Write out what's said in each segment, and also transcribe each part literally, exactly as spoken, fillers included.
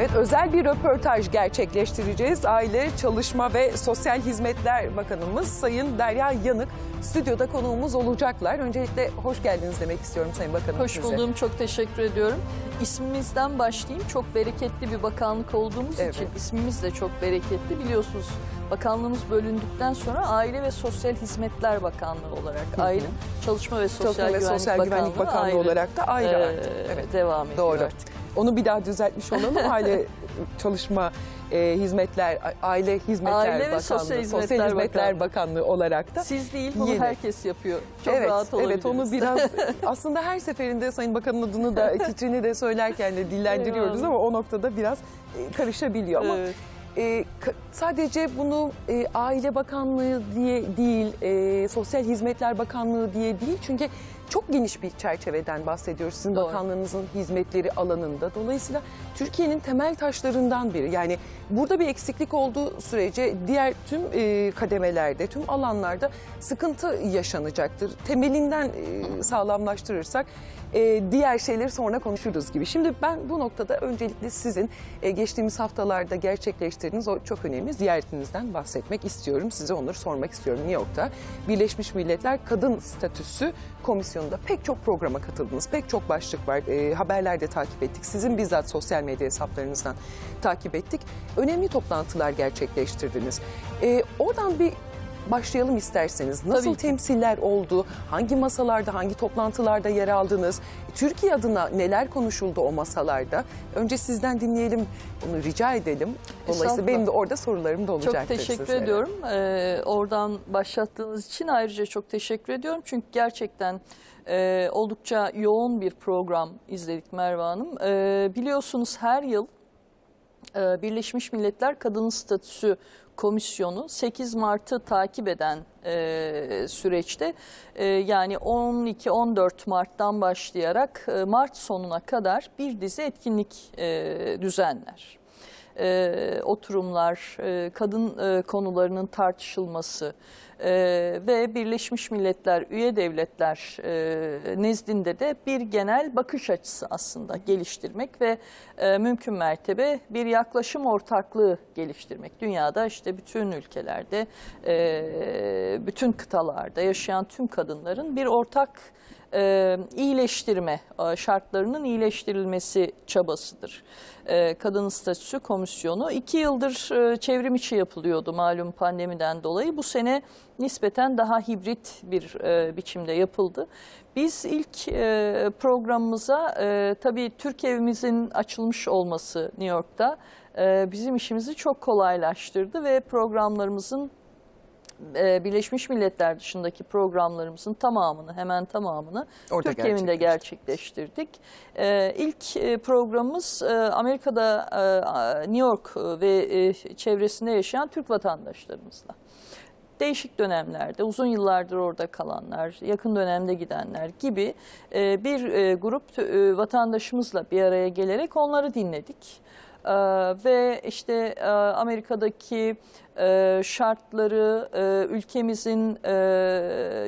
Evet, özel bir röportaj gerçekleştireceğiz. Aile, Çalışma ve Sosyal Hizmetler Bakanımız Sayın Derya Yanık stüdyoda konuğumuz olacaklar. Öncelikle hoş geldiniz demek istiyorum Sayın Bakanım. Hoş size. Buldum, çok teşekkür ediyorum. İsmimizden başlayayım. Çok bereketli bir bakanlık olduğumuz evet. için ismimiz de çok bereketli. Biliyorsunuz bakanlığımız bölündükten sonra Aile ve Sosyal Hizmetler Bakanlığı olarak hı hı. ayrı, Çalışma ve Sosyal, Çalışma ve Güvenlik, Sosyal Bakanlığı Güvenlik Bakanlığı ayrı, olarak da ayrı e, artık. Evet, devam ediyor doğru. artık. Onu bir daha düzeltmiş olalım. Aile Çalışma e, Hizmetler, Aile Hizmetler Aile Bakanlığı, Sosyal Hizmetler, Sosyal Hizmetler Bakanlığı. Bakanlığı olarak da. Siz değil, bunu yeni. herkes yapıyor. Çok evet, rahat olabiliriz. Evet, onu biraz aslında her seferinde Sayın Bakan'ın adını da, fikrini de söylerken de dillendiriyoruz ama o noktada biraz karışabiliyor ama. Evet. E, sadece bunu e, Aile Bakanlığı diye değil, e, Sosyal Hizmetler Bakanlığı diye değil. Çünkü çok geniş bir çerçeveden bahsediyoruz sizin doğru. bakanlığınızın hizmetleri alanında. Dolayısıyla Türkiye'nin temel taşlarından biri. Yani burada bir eksiklik olduğu sürece diğer tüm e, kademelerde, tüm alanlarda sıkıntı yaşanacaktır. Temelinden e, sağlamlaştırırsak e, diğer şeyleri sonra konuşuruz gibi. Şimdi ben bu noktada öncelikle sizin e, geçtiğimiz haftalarda gerçekleştirdiğiniz o çok önemli ziyaretinizden bahsetmek istiyorum. Size onları sormak istiyorum. New York'ta Birleşmiş Milletler Kadın Statüsü Komisyonu pek çok programa katıldınız, pek çok başlık var, e, haberlerde takip ettik, sizin bizzat sosyal medya hesaplarınızdan takip ettik. Önemli toplantılar gerçekleştirdiniz. E, oradan bir başlayalım isterseniz. Nasıl temsiller oldu, hangi masalarda, hangi toplantılarda yer aldınız, Türkiye adına neler konuşuldu o masalarda? Önce sizden dinleyelim, onu rica edelim. Dolayısıyla benim de orada sorularım da olacaktır. Çok teşekkür sizlere. ediyorum. Ee, oradan başlattığınız için ayrıca çok teşekkür ediyorum. Çünkü gerçekten e, oldukça yoğun bir program izledik Merve Hanım. E, biliyorsunuz her yıl e, Birleşmiş Milletler Kadın Statüsü Komisyonu sekiz Mart'ı takip eden e, süreçte e, yani on iki on dört Mart'tan başlayarak e, Mart sonuna kadar bir dizi etkinlik e, düzenler. E, oturumlar, e, kadın e, konularının tartışılması e, ve Birleşmiş Milletler üye devletler e, nezdinde de bir genel bakış açısı aslında geliştirmek ve e, mümkün mertebe bir yaklaşım ortaklığı geliştirmek. Dünyada işte bütün ülkelerde, e, bütün kıtalarda yaşayan tüm kadınların bir ortak E, iyileştirme, şartlarının iyileştirilmesi çabasıdır. E, Kadın Statüsü Komisyonu iki yıldır e, çevrim içi yapılıyordu malum pandemiden dolayı. Bu sene nispeten daha hibrit bir e, biçimde yapıldı. Biz ilk e, programımıza e, tabii Türk evimizin açılmış olması New York'ta e, bizim işimizi çok kolaylaştırdı ve programlarımızın Birleşmiş Milletler dışındaki programlarımızın tamamını, hemen tamamını orada Türk evinde gerçekleştirdik. İlk programımız Amerika'da New York ve çevresinde yaşayan Türk vatandaşlarımızla. Değişik dönemlerde, uzun yıllardır orada kalanlar, yakın dönemde gidenler gibi bir grup vatandaşımızla bir araya gelerek onları dinledik. Ee, ve işte e, Amerika'daki e, şartları, e, ülkemizin e,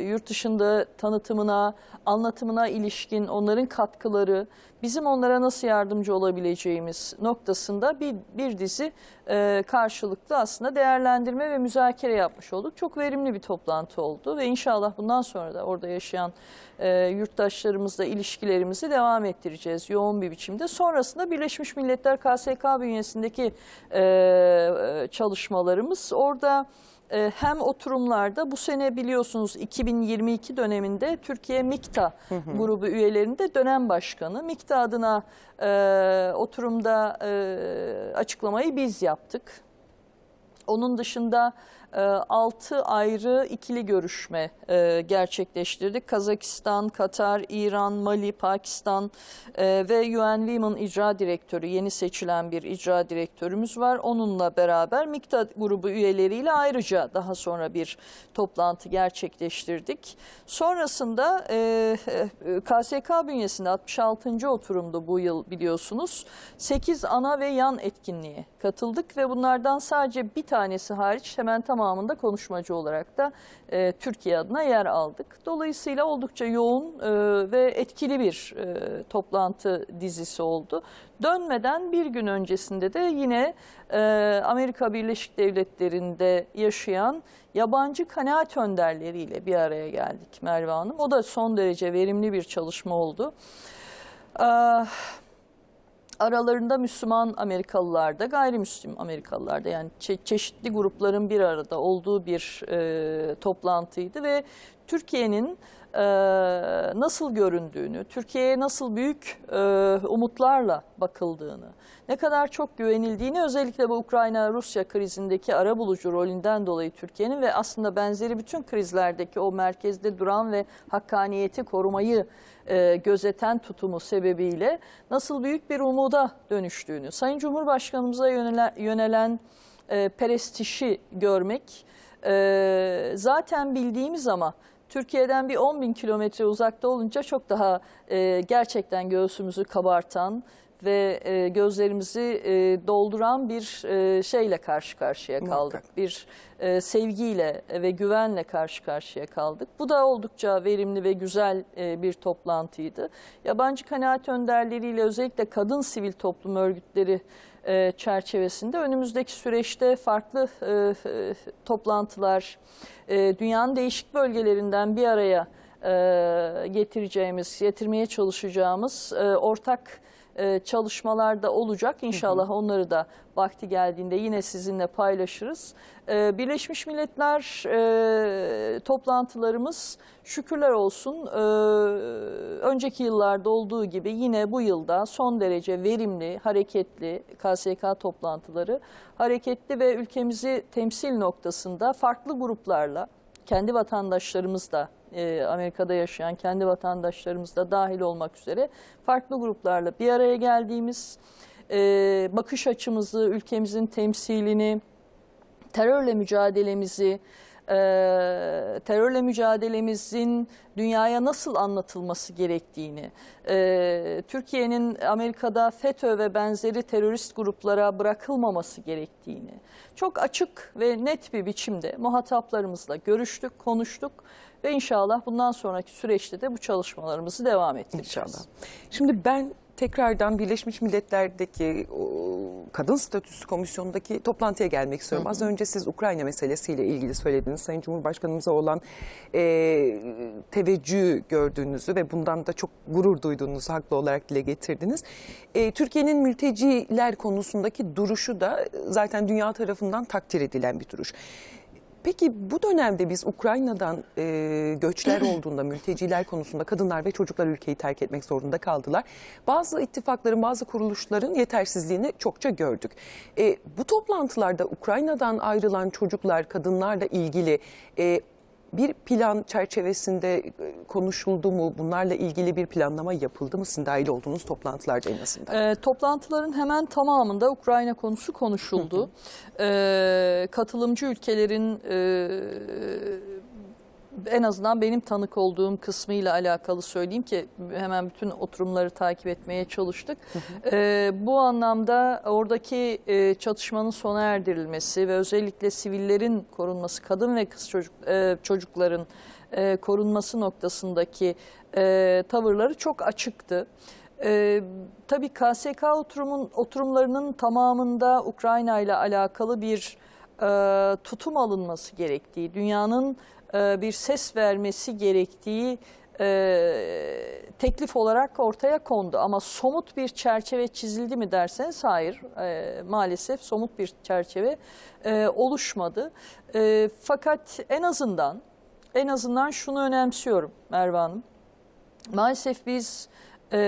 yurt dışında tanıtımına, anlatımına ilişkin onların katkıları, bizim onlara nasıl yardımcı olabileceğimiz noktasında bir, bir dizi e, karşılıklı aslında değerlendirme ve müzakere yapmış olduk. Çok verimli bir toplantı oldu ve inşallah bundan sonra da orada yaşayan e, yurttaşlarımızla ilişkilerimizi devam ettireceğiz yoğun bir biçimde. Sonrasında Birleşmiş Milletler K S K bünyesindeki e, çalışmalarımız orada. Hem oturumlarda bu sene biliyorsunuz iki bin yirmi iki döneminde Türkiye MİKTA grubu üyelerinde dönem başkanı. MİKTA adına e, oturumda e, açıklamayı biz yaptık. Onun dışında altı ayrı ikili görüşme gerçekleştirdik. Kazakistan, Katar, İran, Mali, Pakistan ve U N Women icra direktörü, yeni seçilen bir icra direktörümüz var. Onunla beraber MİKTA grubu üyeleriyle ayrıca daha sonra bir toplantı gerçekleştirdik. Sonrasında K S K bünyesinde altmış altıncı oturumdu bu yıl biliyorsunuz. sekiz ana ve yan etkinliğe katıldık ve bunlardan sadece bir tanesi hariç hemen tam tamamında konuşmacı olarak da e, Türkiye adına yer aldık. Dolayısıyla oldukça yoğun e, ve etkili bir e, toplantı dizisi oldu. Dönmeden bir gün öncesinde de yine e, Amerika Birleşik Devletleri'nde yaşayan yabancı kanaat önderleriyle bir araya geldik Merve Hanım. O da son derece verimli bir çalışma oldu. Ee, aralarında Müslüman Amerikalılar da, gayrimüslim Amerikalılar da, yani çe çeşitli grupların bir arada olduğu bir e, toplantıydı ve Türkiye'nin e, nasıl göründüğünü, Türkiye'ye nasıl büyük e, umutlarla bakıldığını, ne kadar çok güvenildiğini, özellikle bu Ukrayna-Rusya krizindeki arabulucu rolünden dolayı Türkiye'nin ve aslında benzeri bütün krizlerdeki o merkezde duran ve hakkaniyeti korumayı e, gözeten tutumu sebebiyle nasıl büyük bir umuda dönüştüğünü, Sayın Cumhurbaşkanımıza yönelen, yönelen e, prestiji görmek, e, zaten bildiğimiz ama Türkiye'den bir on bin kilometre uzakta olunca çok daha e, gerçekten göğsümüzü kabartan ve e, gözlerimizi e, dolduran bir e, şeyle karşı karşıya kaldık. Mutlaka. Bir e, sevgiyle ve güvenle karşı karşıya kaldık. Bu da oldukça verimli ve güzel e, bir toplantıydı. Yabancı kanaat önderleriyle, özellikle kadın sivil toplum örgütleri e, çerçevesinde önümüzdeki süreçte farklı e, e, toplantılar, e, dünyanın değişik bölgelerinden bir araya e, getireceğimiz, getirmeye çalışacağımız e, ortak çalışmalarda olacak. İnşallah onları da vakti geldiğinde yine sizinle paylaşırız. Birleşmiş Milletler toplantılarımız şükürler olsun önceki yıllarda olduğu gibi yine bu yılda son derece verimli, hareketli. K S K toplantıları hareketli ve ülkemizi temsil noktasında farklı gruplarla, kendi vatandaşlarımız da, Amerika'da yaşayan kendi vatandaşlarımız da dahil olmak üzere farklı gruplarla bir araya geldiğimiz, bakış açımızı, ülkemizin temsilini, terörle mücadelemizi, terörle mücadelemizin dünyaya nasıl anlatılması gerektiğini, Türkiye'nin Amerika'da FETÖ ve benzeri terörist gruplara bırakılmaması gerektiğini çok açık ve net bir biçimde muhataplarımızla görüştük, konuştuk. Ve inşallah bundan sonraki süreçte de bu çalışmalarımızı devam ettireceğiz. İnşallah. Şimdi ben tekrardan Birleşmiş Milletler'deki Kadın Statüsü Komisyonu'ndaki toplantıya gelmek istiyorum. Hı hı. Az önce siz Ukrayna meselesiyle ilgili söylediğiniz, Sayın Cumhurbaşkanımıza olan e, teveccühü gördüğünüzü ve bundan da çok gurur duyduğunuzu haklı olarak dile getirdiniz. E, Türkiye'nin mülteciler konusundaki duruşu da zaten dünya tarafından takdir edilen bir duruş. Peki bu dönemde biz Ukrayna'dan e, göçler olduğunda, mülteciler konusunda kadınlar ve çocuklar ülkeyi terk etmek zorunda kaldılar. Bazı ittifakların, bazı kuruluşların yetersizliğini çokça gördük. E, bu toplantılarda Ukrayna'dan ayrılan çocuklar, kadınlarla ilgili e, bir plan çerçevesinde konuşuldu mu? Bunlarla ilgili bir planlama yapıldı mı? Sizin dahil olduğunuz toplantılarda en azından. E, toplantıların hemen tamamında Ukrayna konusu konuşuldu. e, katılımcı ülkelerin e, en azından benim tanık olduğum kısmıyla alakalı söyleyeyim ki hemen bütün oturumları takip etmeye çalıştık. e, bu anlamda oradaki e, çatışmanın sona erdirilmesi ve özellikle sivillerin korunması, kadın ve kız çocuk, e, çocukların e, korunması noktasındaki e, tavırları çok açıktı. E, tabii K S K oturumun, oturumlarının tamamında Ukrayna ile alakalı bir e, tutum alınması gerektiği, dünyanın bir ses vermesi gerektiği e, teklif olarak ortaya kondu. Ama somut bir çerçeve çizildi mi derseniz hayır, e, maalesef somut bir çerçeve e, oluşmadı. E, fakat en azından en azından şunu önemsiyorum Merve Hanım. Maalesef biz e,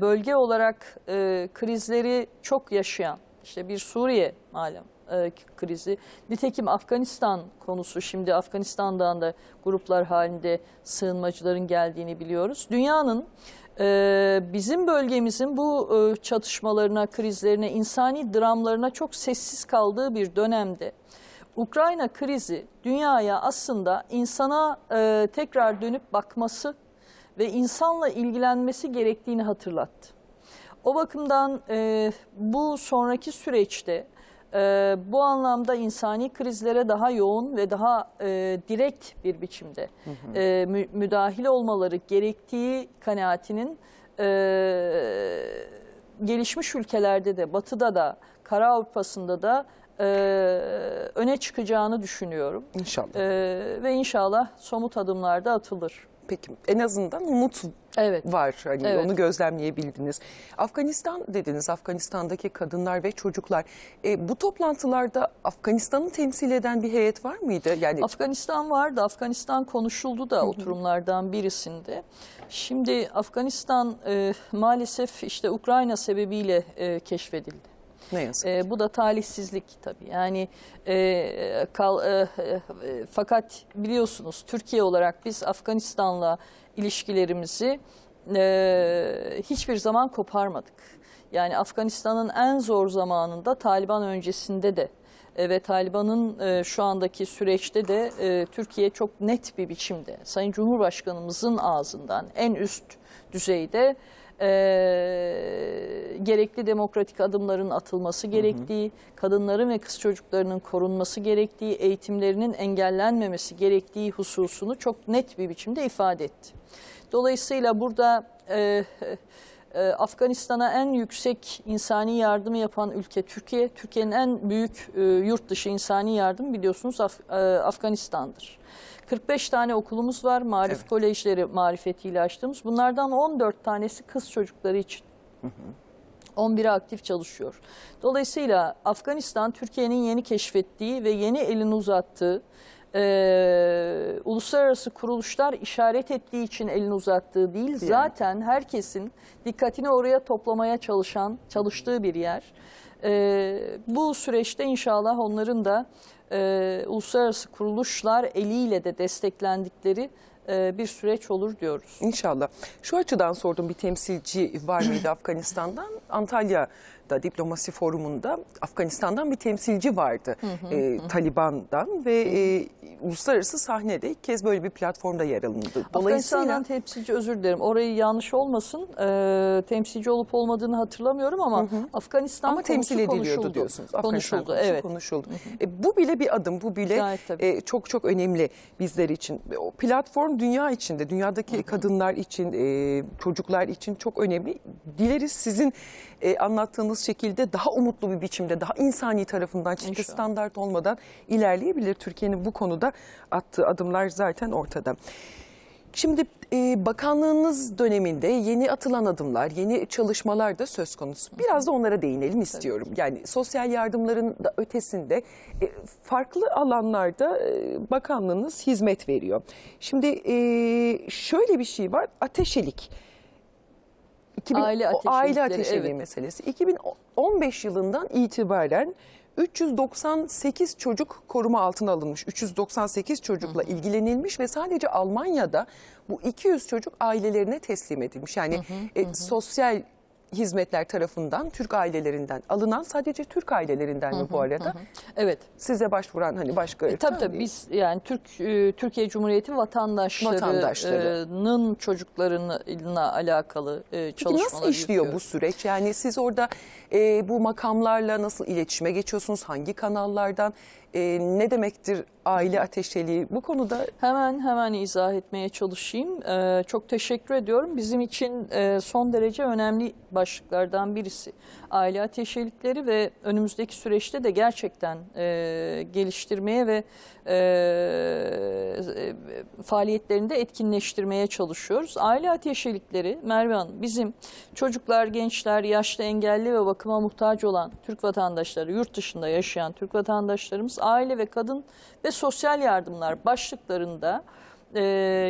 bölge olarak e, krizleri çok yaşayan, işte bir Suriye malum krizi. Nitekim Afganistan konusu, şimdi Afganistan'dan da gruplar halinde sığınmacıların geldiğini biliyoruz. Dünyanın bizim bölgemizin bu çatışmalarına, krizlerine, insani dramlarına çok sessiz kaldığı bir dönemde Ukrayna krizi dünyaya aslında insana tekrar dönüp bakması ve insanla ilgilenmesi gerektiğini hatırlattı. O bakımdan bu sonraki süreçte Ee, bu anlamda insani krizlere daha yoğun ve daha e, direkt bir biçimde hı hı. E, mü, müdahil olmaları gerektiği kanaatinin e, gelişmiş ülkelerde de, Batı'da da, Kara Avrupa'sında da e, öne çıkacağını düşünüyorum. İnşallah. E, ve inşallah somut adımlar da atılır. Peki, en azından umut evet. var. Hani evet. Onu gözlemleyebildiniz. Afganistan dediniz, Afganistan'daki kadınlar ve çocuklar. E, bu toplantılarda Afganistan'ı temsil eden bir heyet var mıydı? Yani... Afganistan vardı, Afganistan konuşuldu da oturumlardan birisinde. Şimdi Afganistan e, maalesef işte Ukrayna sebebiyle e, keşfedildi. Ne yazık ki. E, bu da talihsizlik tabii. Yani e, kal, e, e, fakat biliyorsunuz Türkiye olarak biz Afganistan'la ilişkilerimizi e, hiçbir zaman koparmadık. Yani Afganistan'ın en zor zamanında, Taliban öncesinde de e, ve Taliban'ın e, şu andaki süreçte de e, Türkiye çok net bir biçimde Sayın Cumhurbaşkanımızın ağzından en üst düzeyde E, gerekli demokratik adımların atılması gerektiği, hı hı. kadınların ve kız çocuklarının korunması gerektiği, eğitimlerinin engellenmemesi gerektiği hususunu çok net bir biçimde ifade etti. Dolayısıyla burada e, e, Afganistan'a en yüksek insani yardımı yapan ülke Türkiye. Türkiye'nin en büyük e, yurt dışı insani yardımı biliyorsunuz Af, e, Afganistan'dır. kırk beş tane okulumuz var, Marif evet. kolejleri marifetiyle açtığımız. Bunlardan on dört tanesi kız çocukları için. on biri aktif çalışıyor. Dolayısıyla Afganistan, Türkiye'nin yeni keşfettiği ve yeni elini uzattığı, e, uluslararası kuruluşlar işaret ettiği için elini uzattığı değil, yani. Zaten herkesin dikkatini oraya toplamaya çalışan, çalıştığı bir yer. E, bu süreçte inşallah onların da, Ee, uluslararası kuruluşlar eliyle de desteklendikleri e, bir süreç olur diyoruz. İnşallah. Şu açıdan sordum, bir temsilci var mıydı Afganistan'dan? Antalya'da Diplomasi Forumu'nda Afganistan'dan bir temsilci vardı. Hı hı, e, hı. Taliban'dan ve e, uluslararası sahnede ilk kez böyle bir platformda yer alındı. Dolayısıyla... Afganistan'dan temsilci, özür dilerim. Orayı yanlış olmasın. E, temsilci olup olmadığını hatırlamıyorum ama hı hı. Afganistan ama temsil ediliyordu konuşuldu. Diyorsunuz. Konuşuldu, konuşuldu, evet. Konuşuldu. Hı hı. E, bu bile bir adım. Bu bile e, çok çok önemli bizler için. O platform dünya içinde, dünyadaki hı hı. kadınlar için, e, çocuklar için çok önemli. Dileriz sizin e, anlattığınız şekilde daha umutlu bir biçimde, daha insani tarafından, çifte standart olmadan ilerleyebilir. Türkiye'nin bu konuda attığı adımlar zaten ortada. Şimdi e, bakanlığınız döneminde yeni atılan adımlar, yeni çalışmalar da söz konusu. Biraz da onlara değinelim istiyorum. Yani sosyal yardımların da ötesinde e, farklı alanlarda e, bakanlığınız hizmet veriyor. Şimdi e, şöyle bir şey var, ateşelik. iki bin, aile ateşeliği, aile ateşeliği evet. meselesi. iki bin on beş yılından itibaren üç yüz doksan sekiz çocuk koruma altına alınmış. üç yüz doksan sekiz çocukla hı hı. ilgilenilmiş ve sadece Almanya'da bu iki yüz çocuk ailelerine teslim edilmiş. Yani hı hı, e, hı. sosyal hizmetler tarafından Türk ailelerinden alınan, sadece Türk ailelerinden hı hı, mi bu arada? Hı hı. Evet. Size başvuran hani başka... E, tabii tabii biz yani Türk e, Türkiye Cumhuriyeti vatandaşları, vatandaşlarının çocuklarına alakalı e, çalışmalar nasıl işliyor yapıyoruz. Bu süreç? Yani siz orada e, bu makamlarla nasıl iletişime geçiyorsunuz? Hangi kanallardan? E, ne demektir aile ateşeliği? Bu konuda hemen hemen izah etmeye çalışayım. E, çok teşekkür ediyorum. Bizim için e, son derece önemli başlıklardan birisi aile ateşelikleri ve önümüzdeki süreçte de gerçekten e, geliştirmeye ve e, e, faaliyetlerini de etkinleştirmeye çalışıyoruz. Aile ateşelikleri, Merve Hanım, bizim çocuklar, gençler, yaşlı, engelli ve bakıma muhtaç olan Türk vatandaşları, yurt dışında yaşayan Türk vatandaşlarımız aile ve kadın ve sosyal yardımlar başlıklarında e,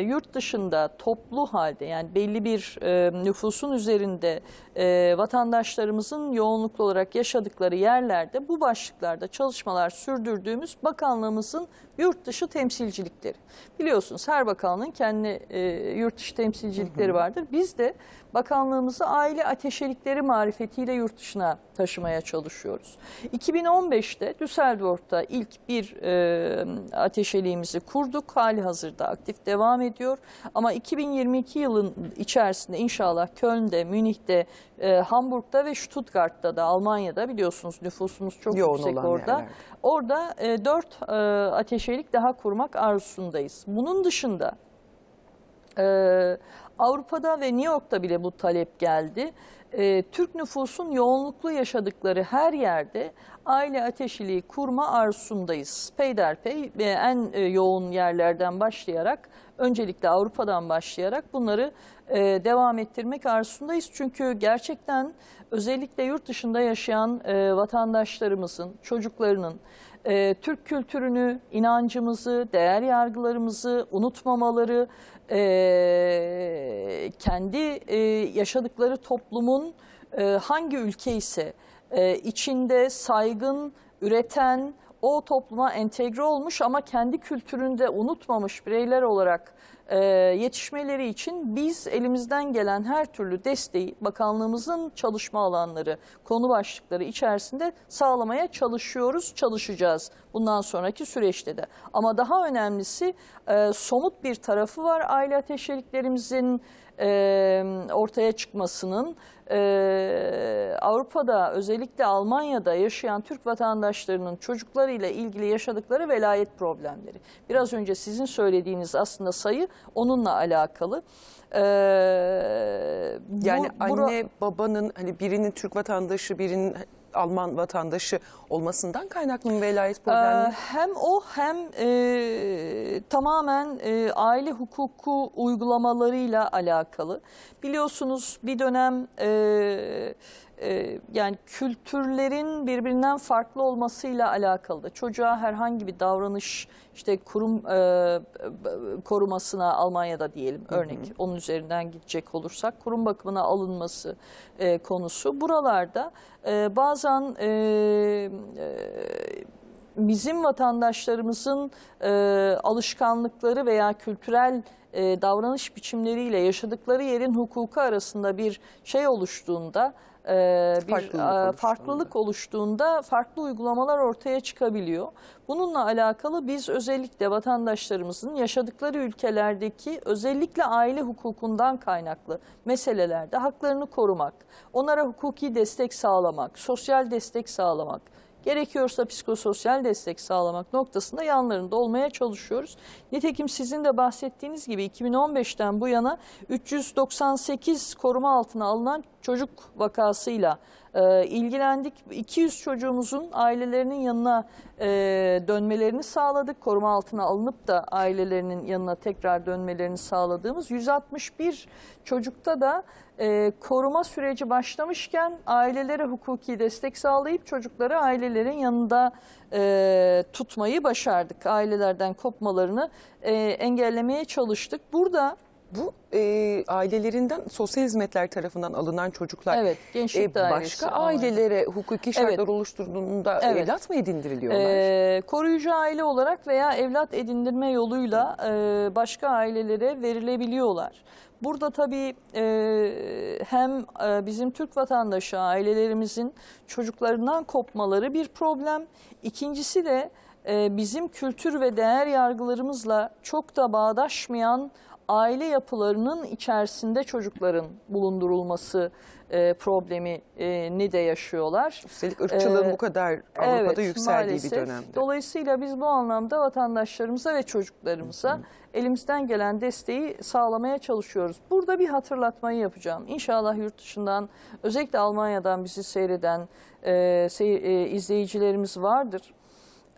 yurt dışında toplu halde, yani belli bir e, nüfusun üzerinde e, vatandaşlarımızın yoğunluklu olarak yaşadıkları yerlerde bu başlıklarda çalışmalar sürdürdüğümüz bakanlığımızın yurt dışı temsilcilikleri. Biliyorsunuz her bakanlığın kendi e, yurt dışı temsilcilikleri vardır. Biz de bakanlığımızı aile ateşelikleri marifetiyle yurt dışına taşımaya çalışıyoruz. iki bin on beşte Düsseldorf'ta ilk bir e, ateşeliğimizi kurduk. Hali hazırda aktif aktif devam ediyor. Ama iki bin yirmi iki yılın içerisinde inşallah Köln'de, Münih'te, e, Hamburg'da ve Stuttgart'ta da, Almanya'da biliyorsunuz nüfusumuz çok yoğun yüksek orada. Yerler. Orada e, dört e, ateşelik daha kurmak arzusundayız. Bunun dışında e, Avrupa'da ve New York'ta bile bu talep geldi. E, Türk nüfusun yoğunluklu yaşadıkları her yerde aile ateşiliği kurma arzusundayız. Peyderpey e, en e, yoğun yerlerden başlayarak, öncelikle Avrupa'dan başlayarak bunları e, devam ettirmek arzusundayız. Çünkü gerçekten özellikle yurt dışında yaşayan e, vatandaşlarımızın, çocuklarının e, Türk kültürünü, inancımızı, değer yargılarımızı unutmamaları, e, kendi e, yaşadıkları toplumun e, hangi ülke ise e, içinde saygın, üreten, o topluma entegre olmuş ama kendi kültürünü de unutmamış bireyler olarak e, yetişmeleri için biz elimizden gelen her türlü desteği bakanlığımızın çalışma alanları, konu başlıkları içerisinde sağlamaya çalışıyoruz, çalışacağız bundan sonraki süreçte de. Ama daha önemlisi e, somut bir tarafı var aile ateşeliklerimizin e, ortaya çıkmasının. Ee, Avrupa'da özellikle Almanya'da yaşayan Türk vatandaşlarının çocuklarıyla ilgili yaşadıkları velayet problemleri. Biraz önce sizin söylediğiniz aslında sayı onunla alakalı. Ee, yani bu, anne babanın hani birinin Türk vatandaşı birinin Alman vatandaşı olmasından kaynaklı mı velayet problemi? Ee, hem o hem e, tamamen e, aile hukuku uygulamalarıyla alakalı. Biliyorsunuz bir dönem e, e, yani kültürlerin birbirinden farklı olmasıyla alakalı da çocuğa herhangi bir davranış işte kurum e, korumasına Almanya'da diyelim örnek hı hı. onun üzerinden gidecek olursak kurum bakımına alınması e, konusu buralarda e, bazen e, e, bizim vatandaşlarımızın e, alışkanlıkları veya kültürel e, davranış biçimleriyle yaşadıkları yerin hukuku arasında bir şey oluştuğunda, e, bir farklılık, a, oluştuğunda. farklılık oluştuğunda farklı uygulamalar ortaya çıkabiliyor. Bununla alakalı biz özellikle vatandaşlarımızın yaşadıkları ülkelerdeki özellikle aile hukukundan kaynaklı meselelerde haklarını korumak, onlara hukuki destek sağlamak, sosyal destek sağlamak, gerekiyorsa psikososyal destek sağlamak noktasında yanlarında olmaya çalışıyoruz. Nitekim sizin de bahsettiğiniz gibi iki bin on beşten bu yana üç yüz doksan sekiz koruma altına alınan çocuk vakasıyla e, ilgilendik. iki yüz çocuğumuzun ailelerinin yanına e, dönmelerini sağladık. Koruma altına alınıp da ailelerinin yanına tekrar dönmelerini sağladığımız yüz altmış bir çocukta da e, koruma süreci başlamışken ailelere hukuki destek sağlayıp çocukları ailelerin yanında e, tutmayı başardık. Ailelerden kopmalarını e, engellemeye çalıştık. Burada bu e, ailelerinden sosyal hizmetler tarafından alınan çocuklar evet, gençlik dairesi, e, başka ailelere aynen. hukuki şartlar evet. oluşturduğunda evet. evlat mı edindiriliyorlar? E, koruyucu aile olarak veya evlat edindirme yoluyla e, başka ailelere verilebiliyorlar. Burada tabii e, hem e, bizim Türk vatandaşı ailelerimizin çocuklarından kopmaları bir problem. İkincisi de e, bizim kültür ve değer yargılarımızla çok da bağdaşmayan aile yapılarının içerisinde çocukların bulundurulması e, problemi e, ne de yaşıyorlar. Üstelik ırkçılığın ee, bu kadar Avrupa'da evet, yükseldiği maalesef. Bir dönemde. Dolayısıyla biz bu anlamda vatandaşlarımıza ve çocuklarımıza hı hı. elimizden gelen desteği sağlamaya çalışıyoruz. Burada bir hatırlatmayı yapacağım. İnşallah yurt dışından özellikle Almanya'dan bizi seyreden e, sey e, izleyicilerimiz vardır.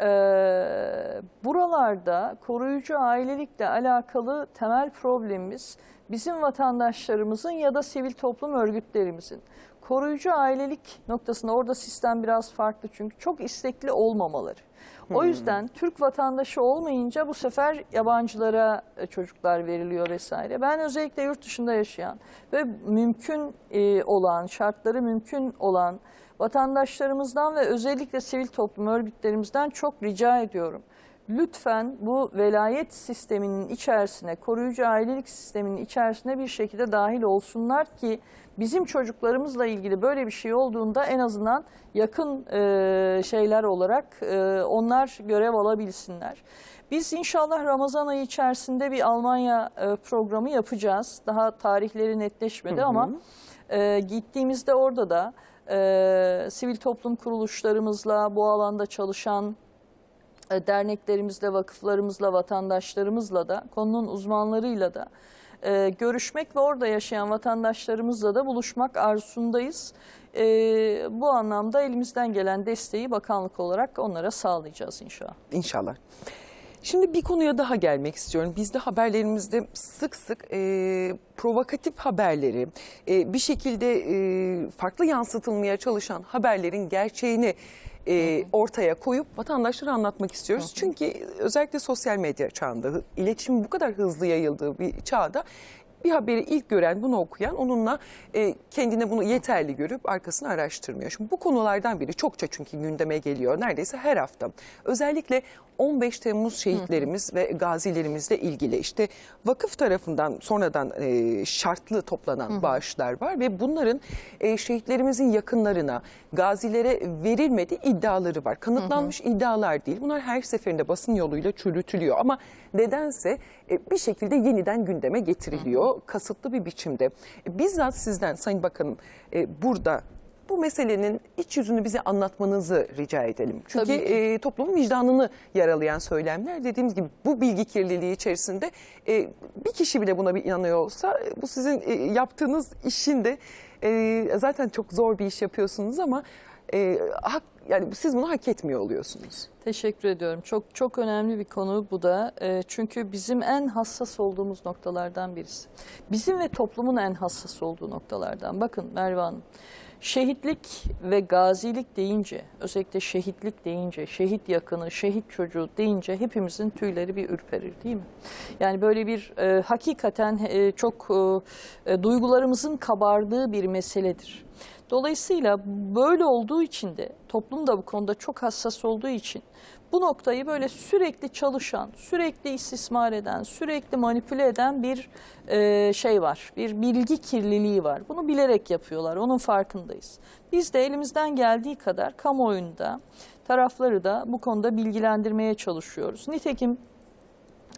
Ee, buralarda koruyucu ailelikle alakalı temel problemimiz bizim vatandaşlarımızın ya da sivil toplum örgütlerimizin koruyucu ailelik noktasında orada sistem biraz farklı çünkü çok istekli olmamaları. O yüzden Türk vatandaşı olmayınca bu sefer yabancılara çocuklar veriliyor vesaire. Ben özellikle yurt dışında yaşayan ve mümkün olan, şartları mümkün olan vatandaşlarımızdan ve özellikle sivil toplum örgütlerimizden çok rica ediyorum. Lütfen bu velayet sisteminin içerisine, koruyucu ailelik sisteminin içerisine bir şekilde dahil olsunlar ki bizim çocuklarımızla ilgili böyle bir şey olduğunda en azından yakın e, şeyler olarak e, onlar görev alabilsinler. Biz inşallah Ramazan ayı içerisinde bir Almanya e, programı yapacağız. Daha tarihleri netleşmedi, hı hı, ama e, gittiğimizde orada da e, sivil toplum kuruluşlarımızla, bu alanda çalışan e, derneklerimizle, vakıflarımızla, vatandaşlarımızla da, konunun uzmanlarıyla da Ee, görüşmek ve orada yaşayan vatandaşlarımızla da buluşmak arzusundayız. Ee, bu anlamda elimizden gelen desteği bakanlık olarak onlara sağlayacağız inşallah. İnşallah. Şimdi bir konuya daha gelmek istiyorum. Biz de haberlerimizde sık sık e, provokatif haberleri, e, bir şekilde e, farklı yansıtılmaya çalışan haberlerin gerçeğini E, ortaya koyup vatandaşlara anlatmak istiyoruz. Hı hı. Çünkü özellikle sosyal medya çağında, iletişimin bu kadar hızlı yayıldığı bir çağda bir haberi ilk gören, bunu okuyan, onunla e, kendine bunu yeterli görüp arkasını araştırmıyor. Şimdi bu konulardan biri çokça çünkü gündeme geliyor neredeyse her hafta. Özellikle on beş Temmuz şehitlerimiz, hı hı, ve gazilerimizle ilgili işte vakıf tarafından sonradan e, şartlı toplanan, hı hı, bağışlar var ve bunların e, şehitlerimizin yakınlarına, gazilere verilmediği iddiaları var. Kanıtlanmış, hı hı, iddialar değil. Bunlar her seferinde basın yoluyla çürütülüyor ama nedense e, bir şekilde yeniden gündeme getiriliyor, hı hı, kasıtlı bir biçimde. E, bizzat sizden Sayın Bakanım e, burada bu meselenin iç yüzünü bize anlatmanızı rica edelim. Çünkü e, toplumun vicdanını yaralayan söylemler, dediğimiz gibi bu bilgi kirliliği içerisinde e, bir kişi bile buna bir inanıyor olsa, bu sizin e, yaptığınız işin de e, zaten çok zor bir iş yapıyorsunuz ama e, hak, yani siz bunu hak etmiyor oluyorsunuz. Teşekkür ediyorum. Çok çok önemli bir konu bu da. E, çünkü bizim en hassas olduğumuz noktalardan birisi. Bizim ve toplumun en hassas olduğu noktalardan. Bakın Merve Hanım. Şehitlik ve gazilik deyince, özellikle şehitlik deyince, şehit yakını, şehit çocuğu deyince hepimizin tüyleri bir ürperir değil mi? Yani böyle bir e, hakikaten e, çok e, duygularımızın kabardığı bir meseledir. Dolayısıyla böyle olduğu için de, toplum da bu konuda çok hassas olduğu için bu noktayı böyle sürekli çalışan, sürekli istismar eden, sürekli manipüle eden bir e, şey var. Bir bilgi kirliliği var. Bunu bilerek yapıyorlar. Onun farkındayız. Biz de elimizden geldiği kadar kamuoyunda tarafları da bu konuda bilgilendirmeye çalışıyoruz. Nitekim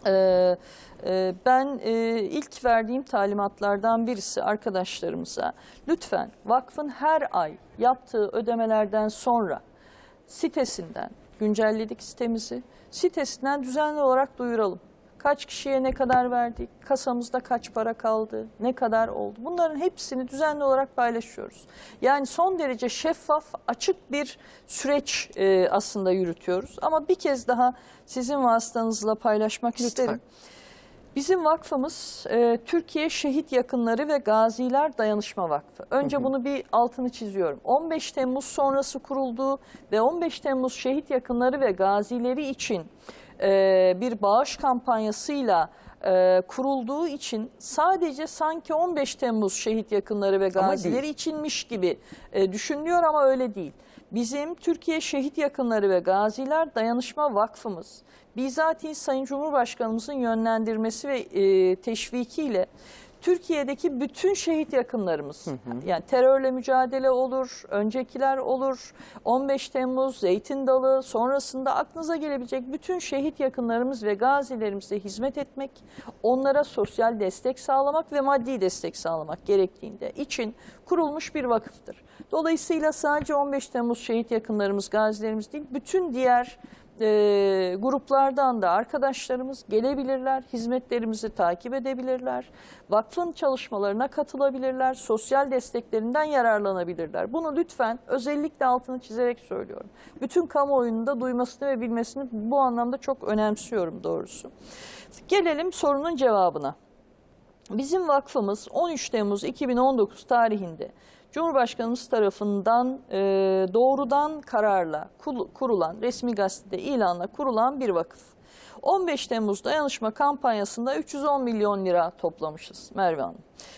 e, e, ben e, ilk verdiğim talimatlardan birisi arkadaşlarımıza, lütfen vakfın her ay yaptığı ödemelerden sonra sitesinden, güncelledik sitemizi, sitesinden düzenli olarak duyuralım. Kaç kişiye ne kadar verdik, kasamızda kaç para kaldı, ne kadar oldu. Bunların hepsini düzenli olarak paylaşıyoruz. Yani son derece şeffaf, açık bir süreç e, aslında yürütüyoruz. Ama bir kez daha sizin vasıtanızla paylaşmak, lütfen, isterim. Bizim vakfımız e, Türkiye Şehit Yakınları ve Gaziler Dayanışma Vakfı. Önce, hı hı, bunu bir altını çiziyorum. on beş Temmuz sonrası kuruldu ve on beş Temmuz şehit yakınları ve gazileri için e, bir bağış kampanyasıyla e, kurulduğu için sadece sanki on beş Temmuz şehit yakınları ve gazileri içinmiş gibi e, düşünülüyor ama öyle değil. Bizim Türkiye Şehit Yakınları ve Gaziler Dayanışma Vakfımız, bizatihi Sayın Cumhurbaşkanımızın yönlendirmesi ve e, teşvikiyle Türkiye'deki bütün şehit yakınlarımız, hı hı, yani terörle mücadele olur, öncekiler olur, on beş Temmuz, Zeytin Dalı, sonrasında aklınıza gelebilecek bütün şehit yakınlarımız ve gazilerimize hizmet etmek, onlara sosyal destek sağlamak ve maddi destek sağlamak gerektiğinde için kurulmuş bir vakıftır. Dolayısıyla sadece on beş Temmuz şehit yakınlarımız, gazilerimiz değil, bütün diğer E, gruplardan da arkadaşlarımız gelebilirler, hizmetlerimizi takip edebilirler, vakfın çalışmalarına katılabilirler, sosyal desteklerinden yararlanabilirler. Bunu lütfen özellikle altını çizerek söylüyorum. Bütün kamuoyunun da duymasını ve bilmesini bu anlamda çok önemsiyorum doğrusu. Gelelim sorunun cevabına. Bizim vakfımız on üç Temmuz iki bin on dokuz tarihinde Cumhurbaşkanımız tarafından e, doğrudan kararla kurulan, resmi gazetede ilanla kurulan bir vakıf. on beş Temmuz dayanışma kampanyasında üç yüz on milyon lira toplamışız Merve Hanım.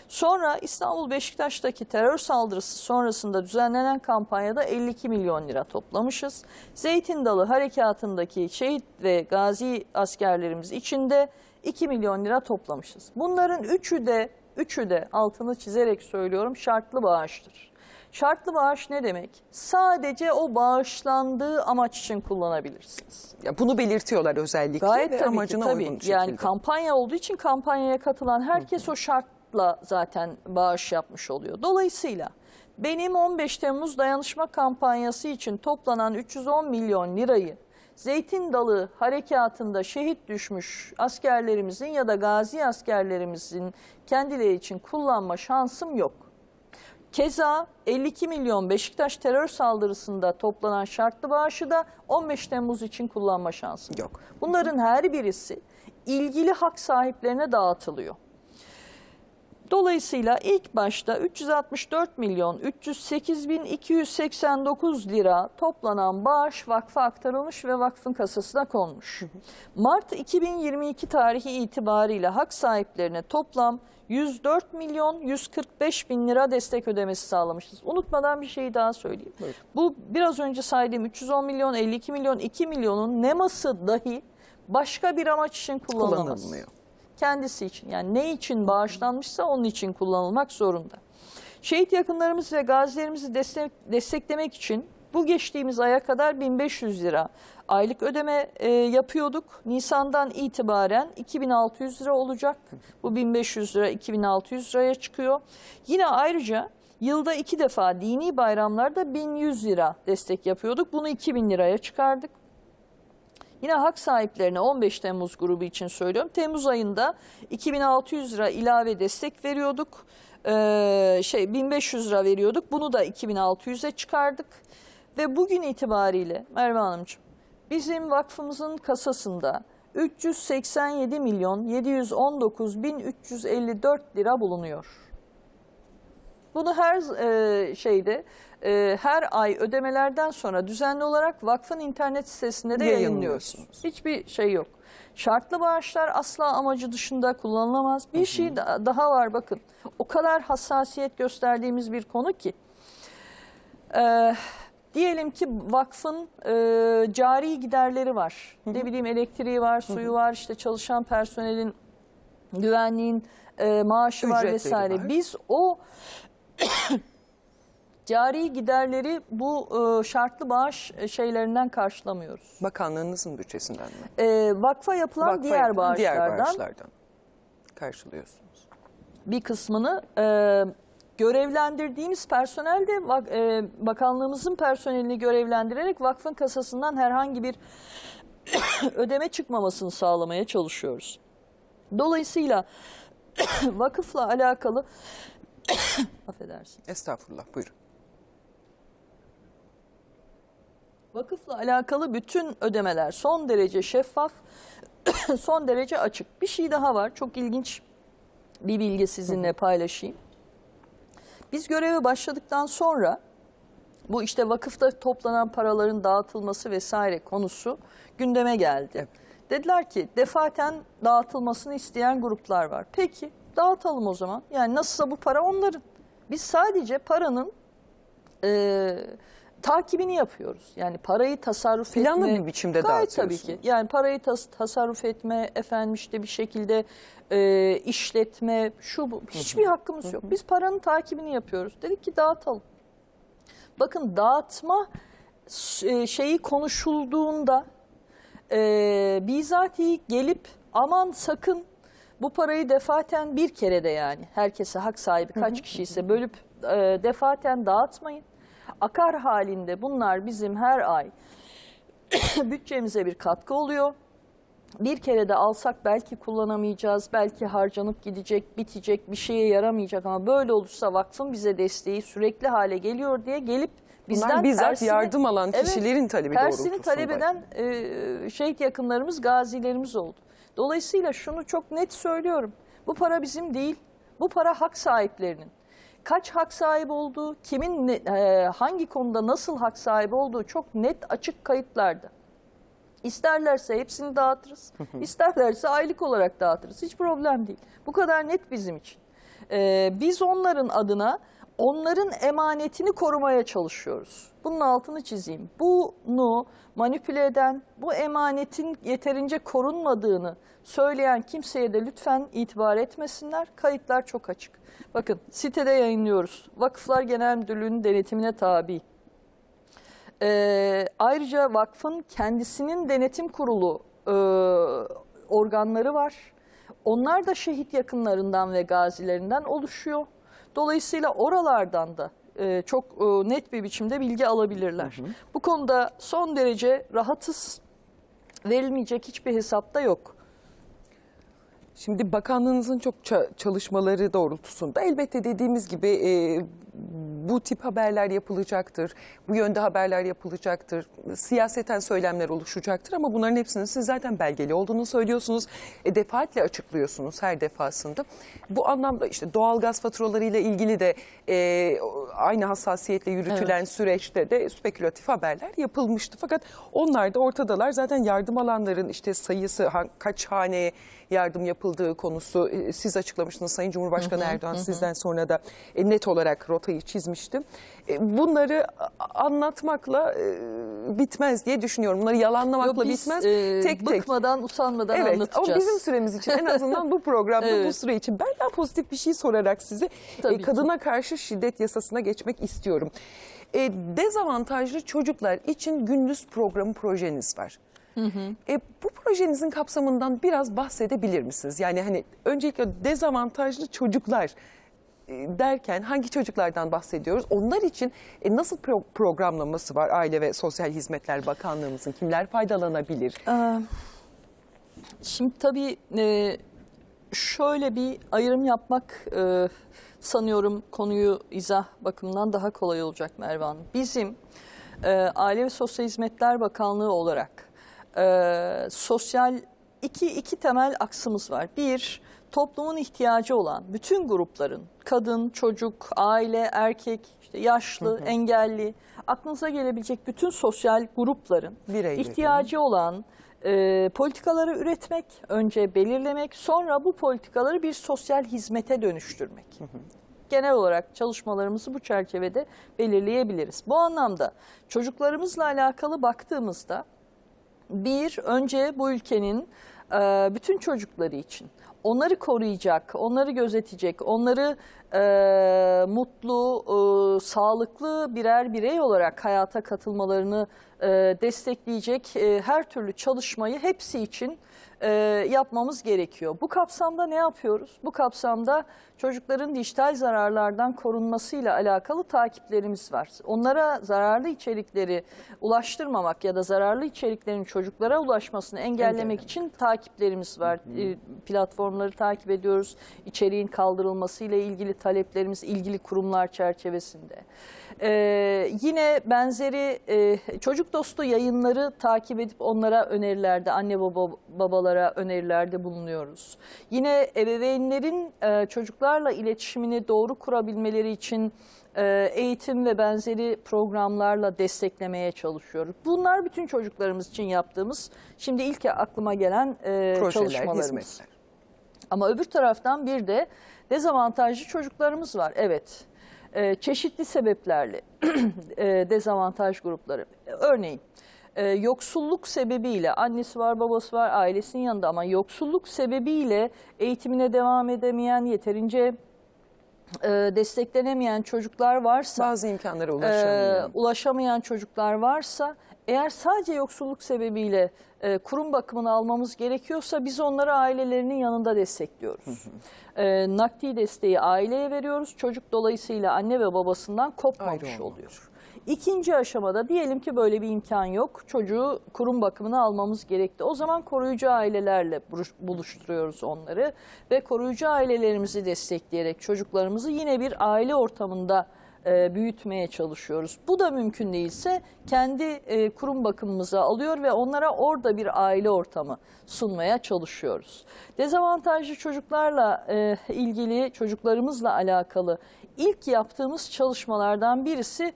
Sonra İstanbul Beşiktaş'taki terör saldırısı sonrasında düzenlenen kampanyada elli iki milyon lira toplamışız. Zeytin Dalı harekatındaki şehit ve gazi askerlerimiz için de iki milyon lira toplamışız. Bunların üçü de üçü de altını çizerek söylüyorum, şartlı bağıştır. Şartlı bağış ne demek? Sadece o bağışlandığı amaç için kullanabilirsiniz. Ya bunu belirtiyorlar özellikle. Gayet ve amacına tabii, uygun şekilde. Yani kampanya olduğu için kampanyaya katılan herkes o şartla zaten bağış yapmış oluyor. Dolayısıyla benim on beş Temmuz dayanışma kampanyası için toplanan üç yüz on milyon lirayı Zeytin Dalı harekatında şehit düşmüş askerlerimizin ya da gazi askerlerimizin kendileri için kullanma şansım yok. Keza elli iki milyon Beşiktaş terör saldırısında toplanan şartlı bağışı da on beş Temmuz için kullanma şansım yok. Bunların her birisi ilgili hak sahiplerine dağıtılıyor. Dolayısıyla ilk başta üç yüz altmış dört milyon üç yüz sekiz bin iki yüz seksen dokuz lira toplanan bağış vakfa aktarılmış ve vakfın kasasına konmuş. Mart iki bin yirmi iki tarihi itibariyle hak sahiplerine toplam yüz dört milyon yüz kırk beş bin lira destek ödemesi sağlamışız. Unutmadan bir şey daha söyleyeyim. Evet. Bu biraz önce saydığım üç yüz on milyon, elli iki milyon, iki milyonun neması dahi başka bir amaç için kullanılmıyor. Kendisi için, yani ne için bağışlanmışsa onun için kullanılmak zorunda. Şehit yakınlarımız ve gazilerimizi desteklemek için bu geçtiğimiz aya kadar bin beş yüz lira aylık ödeme e, yapıyorduk. Nisan'dan itibaren iki bin altı yüz lira olacak. Bu bin beş yüz lira iki bin altı yüz liraya çıkıyor. Yine ayrıca yılda iki defa dini bayramlarda bin yüz lira destek yapıyorduk. Bunu iki bin liraya çıkardık. Yine hak sahiplerine on beş Temmuz grubu için söylüyorum. Temmuz ayında iki bin altı yüz lira ilave destek veriyorduk. Ee, şey bin beş yüz lira veriyorduk. Bunu da iki bin altı yüze çıkardık. Ve bugün itibariyle Merve Hanımcığım bizim vakfımızın kasasında üç yüz seksen yedi milyon yedi yüz on dokuz bin üç yüz elli dört lira bulunuyor. Bunu her e, şeyde e, her ay ödemelerden sonra düzenli olarak vakfın internet sitesinde de yayınlıyorsunuz. Hiçbir şey yok. Şartlı bağışlar asla amacı dışında kullanılamaz. Bir şey daha var bakın. O kadar hassasiyet gösterdiğimiz bir konu ki. E, diyelim ki vakfın e, cari giderleri var. Ne bileyim elektriği var, suyu var, işte çalışan personelin, güvenliğin e, maaşı ücretleri var vesaire. Var. Biz o cari giderleri bu e, şartlı bağış şeylerinden karşılamıyoruz. Bakanlığınızın bütçesinden mi? E, vakfa yapılan vakfa diğer, yapılan bağışlardan, diğer bağışlardan karşılıyorsunuz. Bir kısmını e, görevlendirdiğimiz personel de e, bakanlığımızın personelini görevlendirerek vakfın kasasından herhangi bir ödeme çıkmamasını sağlamaya çalışıyoruz. Dolayısıyla vakıfla alakalı affedersin. Estağfurullah, buyurun. Vakıfla alakalı bütün ödemeler son derece şeffaf, son derece açık. Bir şey daha var, çok ilginç bir bilgi sizinle paylaşayım. Biz göreve başladıktan sonra bu işte vakıfta toplanan paraların dağıtılması vesaire konusu gündeme geldi. Dediler ki defaten dağıtılmasını isteyen gruplar var. Peki dağıtalım o zaman. Yani nasılsa bu para onların. Biz sadece paranın e, takibini yapıyoruz. Yani parayı tasarruf etme. Planlı bir biçimde dağıtıyorsunuz. Tabii ki. Yani parayı tas tasarruf etme, efendim işte bir şekilde e, işletme, şu bu. Hiçbir hakkımız yok. Biz paranın takibini yapıyoruz. Dedik ki dağıtalım. Bakın dağıtma şeyi konuşulduğunda e, bizatihi gelip aman sakın bu parayı defaten bir kere de yani herkese hak sahibi kaç kişi ise bölüp e, defaten dağıtmayın. Akar halinde bunlar bizim her ay bütçemize bir katkı oluyor. Bir kere de alsak belki kullanamayacağız, belki harcanıp gidecek, bitecek, bir şeye yaramayacak ama böyle olursa vakfın bize desteği sürekli hale geliyor diye gelip bizden bunlar bizzat tersini, yardım alan kişilerin evet, talebi doğrultusunda. Tersini talep eden e, şehit yakınlarımız, gazilerimiz oldu. Dolayısıyla şunu çok net söylüyorum. Bu para bizim değil. Bu para hak sahiplerinin. Kaç hak sahibi olduğu, kimin ne, e, hangi konuda nasıl hak sahibi olduğu çok net açık kayıtlarda. İsterlerse hepsini dağıtırız. İsterlerse aylık olarak dağıtırız. Hiç problem değil. Bu kadar net bizim için. E, biz onların adına onların emanetini korumaya çalışıyoruz. Bunun altını çizeyim. Bunu manipüle eden, bu emanetin yeterince korunmadığını söyleyen kimseye de lütfen itibar etmesinler. Kayıtlar çok açık. Bakın, sitede yayınlıyoruz. Vakıflar Genel Müdürlüğü'nün denetimine tabi. Ee, ayrıca vakfın kendisinin denetim kurulu e, organları var. Onlar da şehit yakınlarından ve gazilerinden oluşuyor. Dolayısıyla oralardan da e, çok e, net bir biçimde bilgi alabilirler. Hı hı. Bu konuda son derece rahatız. Verilmeyecek hiçbir hesapta yok. Şimdi bakanlığınızın çok çalışmaları doğrultusunda elbette dediğimiz gibi e, bu tip haberler yapılacaktır. Bu yönde haberler yapılacaktır. Siyaseten söylemler oluşacaktır ama bunların hepsinin siz zaten belgeli olduğunu söylüyorsunuz. E, defaatle açıklıyorsunuz her defasında. Bu anlamda işte doğalgaz faturalarıyla ilgili de e, aynı hassasiyetle yürütülen evet. süreçte de spekülatif haberler yapılmıştı. Fakat onlar da ortadalar. Zaten yardım alanların işte sayısı, kaç haneye yardım yapıldığı konusu siz açıklamıştınız. Sayın Cumhurbaşkanı Erdoğan sizden sonra da net olarak rotayı çizmiştim. Bunları anlatmakla bitmez diye düşünüyorum. Bunları yalanlamakla Yo, biz, bitmez. E, tek tek. Bıkmadan, usanmadan evet, anlatacağız. Ama bizim süremiz için en azından bu programda evet. bu süre için ben daha pozitif bir şey sorarak sizi Tabii kadına ki. karşı şiddet yasasına geçmek istiyorum. Dezavantajlı çocuklar için gündüz programı projeniz var. Hı hı. E, bu projenizin kapsamından biraz bahsedebilir misiniz? Yani hani öncelikle dezavantajlı çocuklar e, derken hangi çocuklardan bahsediyoruz? Onlar için e, nasıl pro programlaması var Aile ve Sosyal Hizmetler Bakanlığımızın? Kimler faydalanabilir? Ee, şimdi tabii e, şöyle bir ayrım yapmak e, sanıyorum konuyu izah bakımından daha kolay olacak Merve Hanım. Bizim e, Aile ve Sosyal Hizmetler Bakanlığı olarak Ee, sosyal iki, iki temel aksımız var. Bir, toplumun ihtiyacı olan bütün grupların, kadın, çocuk, aile, erkek, işte yaşlı, hı hı. engelli, aklınıza gelebilecek bütün sosyal grupların Birey ihtiyacı yani. olan e, politikaları üretmek, önce belirlemek, sonra bu politikaları bir sosyal hizmete dönüştürmek. Hı hı. Genel olarak çalışmalarımızı bu çerçevede belirleyebiliriz. Bu anlamda çocuklarımızla alakalı baktığımızda, bir, önce bu ülkenin bütün çocukları için onları koruyacak, onları gözetecek, onları mutlu, sağlıklı birer birey olarak hayata katılmalarını destekleyecek her türlü çalışmayı hepsi için yapmamız gerekiyor. Bu kapsamda ne yapıyoruz? Bu kapsamda çocukların dijital zararlardan korunmasıyla alakalı takiplerimiz var. Onlara zararlı içerikleri ulaştırmamak ya da zararlı içeriklerin çocuklara ulaşmasını engellemek, engellemek. için takiplerimiz var. Hı-hı. Platformları takip ediyoruz. İçeriğin kaldırılmasıyla ilgili taleplerimiz ilgili kurumlar çerçevesinde. Ee, yine benzeri e, çocuk dostu yayınları takip edip onlara önerilerde, anne baba babalara önerilerde bulunuyoruz. Yine ebeveynlerin e, çocuklarla iletişimini doğru kurabilmeleri için e, eğitim ve benzeri programlarla desteklemeye çalışıyoruz. Bunlar bütün çocuklarımız için yaptığımız, şimdi ilk aklıma gelen e, projeler, çalışmalarımız. Hizmetler. Ama öbür taraftan bir de dezavantajlı çocuklarımız var. Evet. Ee, çeşitli sebeplerle e, dezavantaj grupları. Örneğin e, yoksulluk sebebiyle, annesi var babası var ailesinin yanında ama yoksulluk sebebiyle eğitimine devam edemeyen, yeterince e, desteklenemeyen çocuklar varsa, bazı imkanlara ulaşamayan. E, ulaşamayan çocuklar varsa, eğer sadece yoksulluk sebebiyle e, kurum bakımını almamız gerekiyorsa biz onları ailelerinin yanında destekliyoruz. Hı hı. E, nakdi desteği aileye veriyoruz. Çocuk dolayısıyla anne ve babasından kopmamış oluyor. İkinci aşamada diyelim ki böyle bir imkan yok. Çocuğu kurum bakımına almamız gerekti. O zaman koruyucu ailelerle buluşturuyoruz onları ve koruyucu ailelerimizi destekleyerek çocuklarımızı yine bir aile ortamında büyütmeye çalışıyoruz. Bu da mümkün değilse kendi kurum bakımımıza alıyor ve onlara orada bir aile ortamı sunmaya çalışıyoruz. Dezavantajlı çocuklarla ilgili, çocuklarımızla alakalı ilk yaptığımız çalışmalardan birisi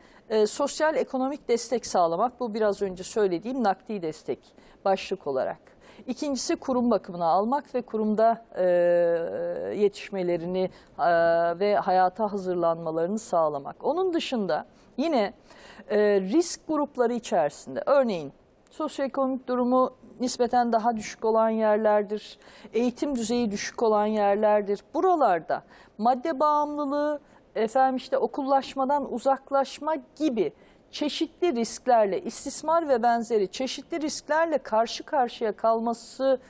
sosyal ekonomik destek sağlamak. Bu biraz önce söylediğim nakdi destek başlık olarak. İkincisi kurum bakımına almak ve kurumda e, yetişmelerini e, ve hayata hazırlanmalarını sağlamak. Onun dışında yine e, risk grupları içerisinde örneğin sosyoekonomik durumu nispeten daha düşük olan yerlerdir, eğitim düzeyi düşük olan yerlerdir. Buralarda madde bağımlılığı, efendim işte okullaşmadan uzaklaşma gibi çeşitli risklerle, istismar ve benzeri çeşitli risklerle karşı karşıya kalması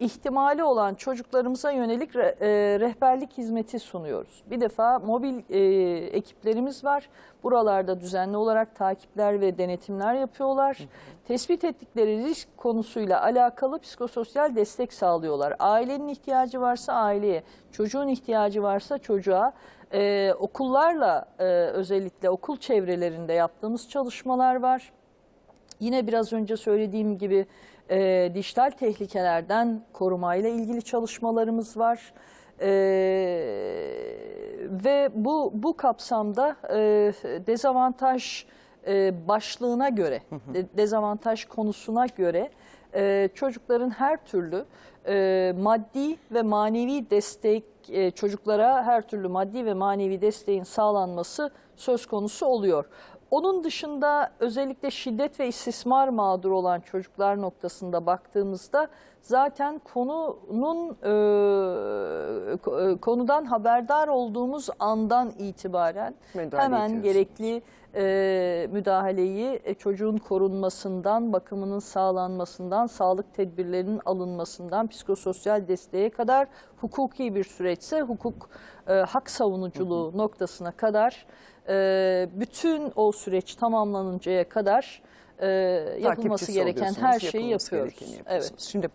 ihtimali olan çocuklarımıza yönelik rehberlik hizmeti sunuyoruz. Bir defa mobil e, ekiplerimiz var. Buralarda düzenli olarak takipler ve denetimler yapıyorlar. Hı hı. Tespit ettikleri risk konusuyla alakalı psikososyal destek sağlıyorlar. Ailenin ihtiyacı varsa aileye, çocuğun ihtiyacı varsa çocuğa. Ee, okullarla e, özellikle okul çevrelerinde yaptığımız çalışmalar var. Yine biraz önce söylediğim gibi e, dijital tehlikelerden korumayla ilgili çalışmalarımız var. E, ve bu, bu kapsamda e, dezavantaj e, başlığına göre, dezavantaj konusuna göre e, çocukların her türlü e, maddi ve manevi destek, çocuklara her türlü maddi ve manevi desteğin sağlanması söz konusu oluyor. Onun dışında özellikle şiddet ve istismar mağduru olan çocuklar noktasında baktığımızda zaten konunun e, konudan haberdar olduğumuz andan itibaren müdahale hemen ediyorsun. Gerekli e, müdahaleyi e, çocuğun korunmasından, bakımının sağlanmasından, sağlık tedbirlerinin alınmasından, psikososyal desteğe kadar hukuki bir süreçse hukuk e, hak savunuculuğu hı hı. noktasına kadar e, bütün o süreç tamamlanıncaya kadar E, yapılması gereken her şeyi yapıyoruz. Evet. Şimdi